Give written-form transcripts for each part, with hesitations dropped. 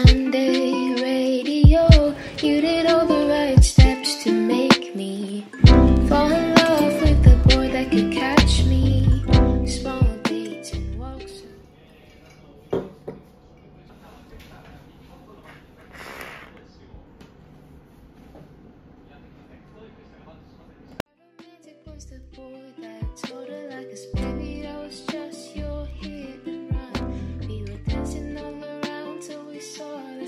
Sunday radio, you did all the right steps to make me fall in love with the boy that could catch me. Small beats and walks. Romantic was the boy that told her like a spy. Sorry.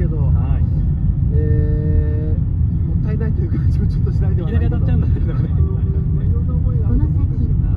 けど、はい、もったいないという感じもちょっとしないではないけど、いきなり当たっちゃうんだけどね。いろんな思いがあると思うんですけど。